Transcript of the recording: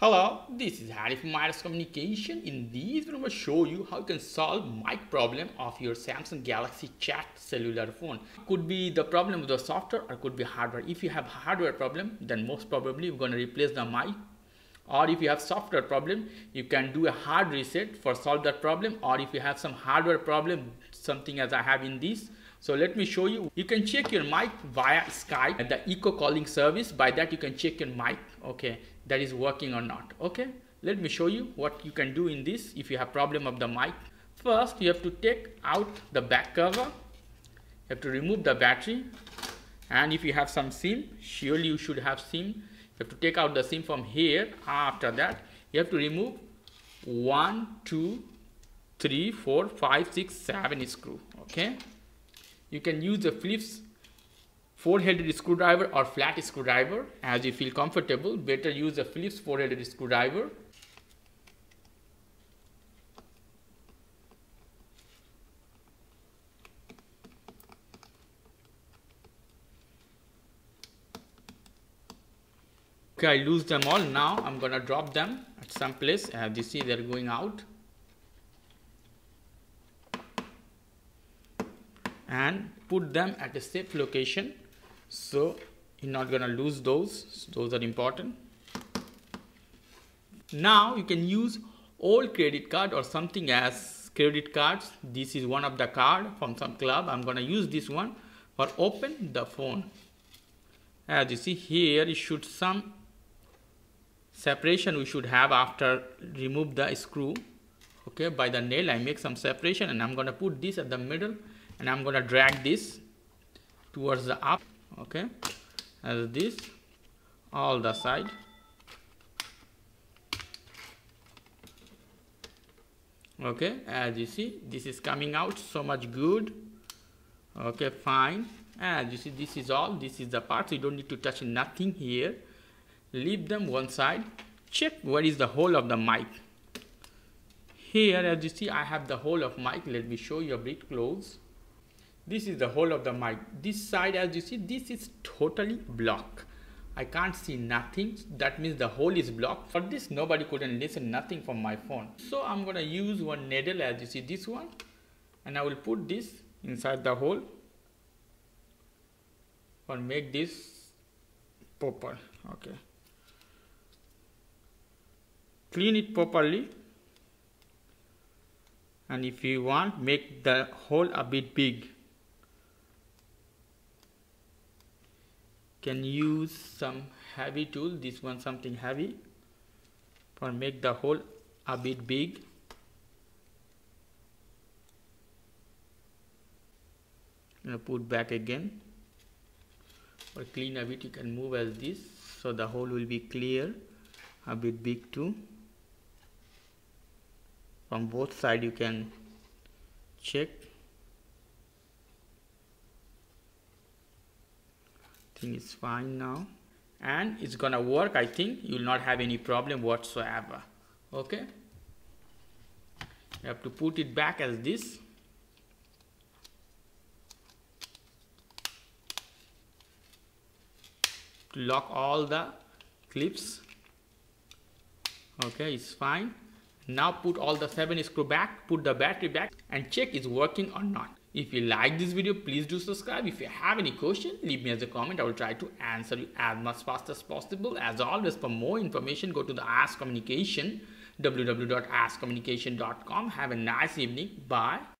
Hello, this is Harry from Aires Communication. In this video, I will show you how you can solve mic problem of your Samsung Galaxy Chat cellular phone. Could be the problem with the software or could be hardware. If you have hardware problem, then most probably you're going to replace the mic. Or if you have software problem, you can do a hard reset for solve that problem. Or if you have some hardware problem, something as I have in this. So let me show you. You can check your mic via Skype and the eco calling service. By that you can check your mic, okay, that is working or not. Okay, let me show you what you can do in this if you have problem of the mic. First you have to take out the back cover, you have to remove the battery, and if you have some SIM, surely you should have SIM, you have to take out the SIM from here. After that you have to remove 1, 2, 3, 4, 5, 6, 7 screw. Okay, you can use a Phillips 4-headed screwdriver or flat screwdriver as you feel comfortable. Better use a Phillips 4-headed screwdriver. Okay, I lose them all. Now I'm gonna drop them at some place. As you see, they're going out. And put them at a safe location, so you're not gonna lose those. Those are important. Now you can use old credit card or something as credit cards. This is one of the card from some club. I'm gonna use this one or open the phone. As you see here, it should some separation we should have after remove the screw. Okay, by the nail I make some separation, and I'm gonna put this at the middle. And I'm gonna drag this towards the up, okay, as this, all the side. Okay, as you see, this is coming out so much good. Okay, fine. As you see, this is all. This is the part. So you don't need to touch nothing here. Leave them one side. Check where is the hole of the mic. Here, as you see, I have the hole of mic. Let me show you a bit close. This is the hole of the mic. This side, as you see, this is totally blocked. I can't see nothing. That means the hole is blocked. For this, nobody couldn't listen nothing from my phone. So I'm gonna use one needle, as you see, this one, and I will put this inside the hole or make this proper. Okay. Clean it properly. And if you want, make the hole a bit big. Can use some heavy tool, this one something heavy, for make the hole a bit big. And put back again. Or clean a bit, you can move as this, so the hole will be clear, a bit big too. From both sides you can check. Thing is fine now, and it's gonna work. I think you'll not have any problem whatsoever. Okay, you have to put it back as this. Lock all the clips. Okay, it's fine. Now put all the 7 screw back, put the battery back, and check is working or not. If you like this video, please do subscribe. If you have any question, leave me as a comment. I will try to answer you as much fast as possible. As always, for more information, go to the Aires Communication, www.airescommunication.com. Have a nice evening. Bye.